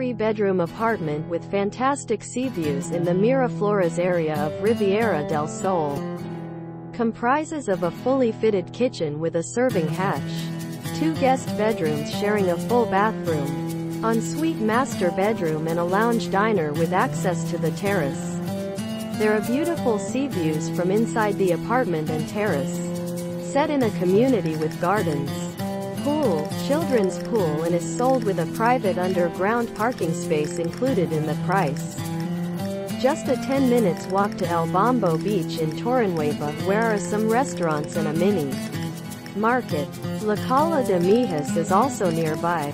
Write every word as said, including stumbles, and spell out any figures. three-bedroom apartment with fantastic sea views in the Miraflores area of Riviera del Sol. Comprises of a fully fitted kitchen with a serving hatch, two guest bedrooms sharing a full bathroom, ensuite master bedroom and a lounge diner with access to the terrace. There are beautiful sea views from inside the apartment and terrace, set in a community with gardens, pool, children's pool, and is sold with a private underground parking space included in the price. Just a ten minutes walk to El Bombo Beach in Torrenueva, where are some restaurants and a mini market. La Cala de Mijas is also nearby.